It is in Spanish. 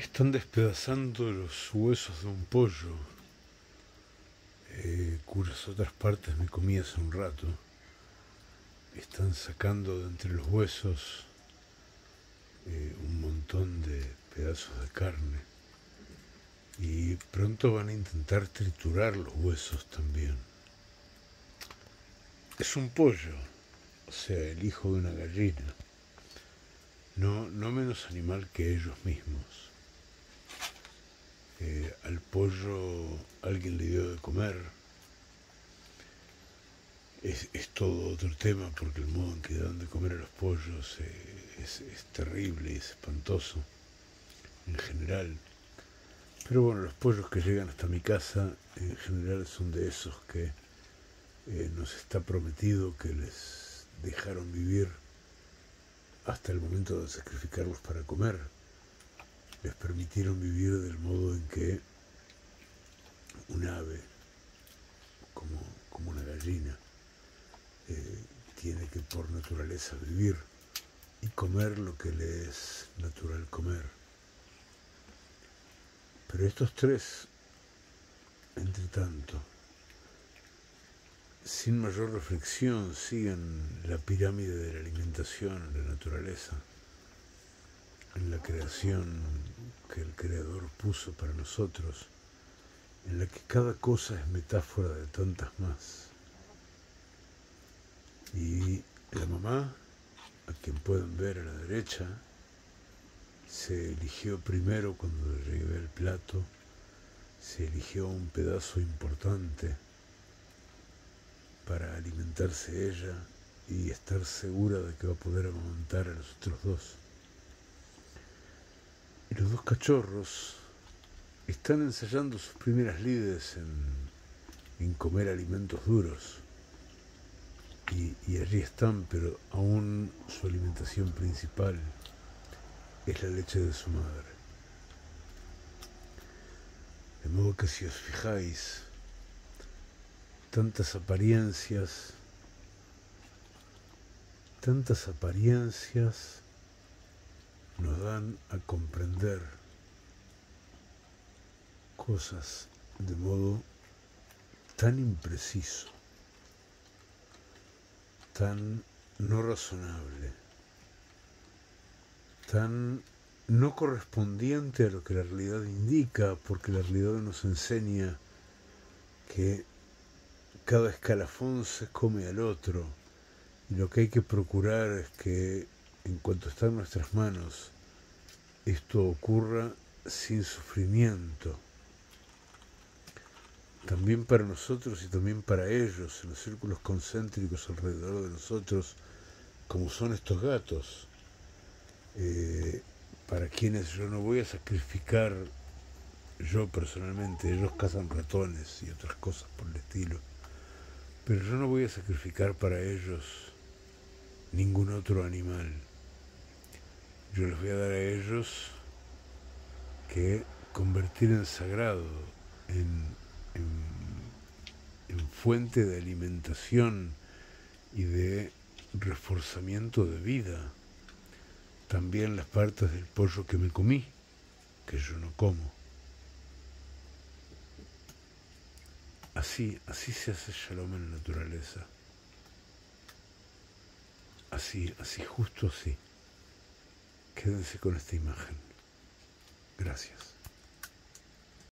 Están despedazando los huesos de un pollo, cuyas otras partes me comí hace un rato. Están sacando de entre los huesos un montón de pedazos de carne. Y pronto van a intentar triturar los huesos también. Es un pollo, o sea, el hijo de una gallina. No menos animal que ellos mismos. Al pollo alguien le dio de comer. Es todo otro tema, porque el modo en que dan de comer a los pollos es terrible, es espantoso en general. Pero bueno, los pollos que llegan hasta mi casa en general son de esos que nos está prometido que les dejaron vivir hasta el momento de sacrificarlos para comer. Les permitieron vivir del modo en que un ave, como una gallina, tiene que por naturaleza vivir y comer lo que le es natural comer. Pero estos tres, entre tanto, sin mayor reflexión, siguen la pirámide de la alimentación en la naturaleza, en la creación que el Creador puso para nosotros, en la que cada cosa es metáfora de tantas más. Y la mamá, a quien pueden ver a la derecha, se eligió primero cuando le llevé el plato, se eligió un pedazo importante para alimentarse ella y estar segura de que va a poder amamantar a los otros dos. Y los dos cachorros están ensayando sus primeras lides en comer alimentos duros. Y allí están, pero aún su alimentación principal es la leche de su madre. De modo que si os fijáis, tantas apariencias nos dan a comprender cosas de modo tan impreciso, tan no razonable, tan no correspondiente a lo que la realidad indica, porque la realidad nos enseña que cada escalafón se come al otro, y lo que hay que procurar es que, en cuanto está en nuestras manos, esto ocurra sin sufrimiento, también para nosotros y también para ellos, en los círculos concéntricos alrededor de nosotros, como son estos gatos, para quienes yo no voy a sacrificar, yo personalmente. Ellos cazan ratones y otras cosas por el estilo, pero yo no voy a sacrificar para ellos ningún otro animal. Yo les voy a dar a ellos que convertir en sagrado, en fuente de alimentación y de reforzamiento de vida, también las partes del pollo que me comí, que yo no como. Así se hace Shalom en la naturaleza. Así, justo así. Quédense con esta imagen. Gracias.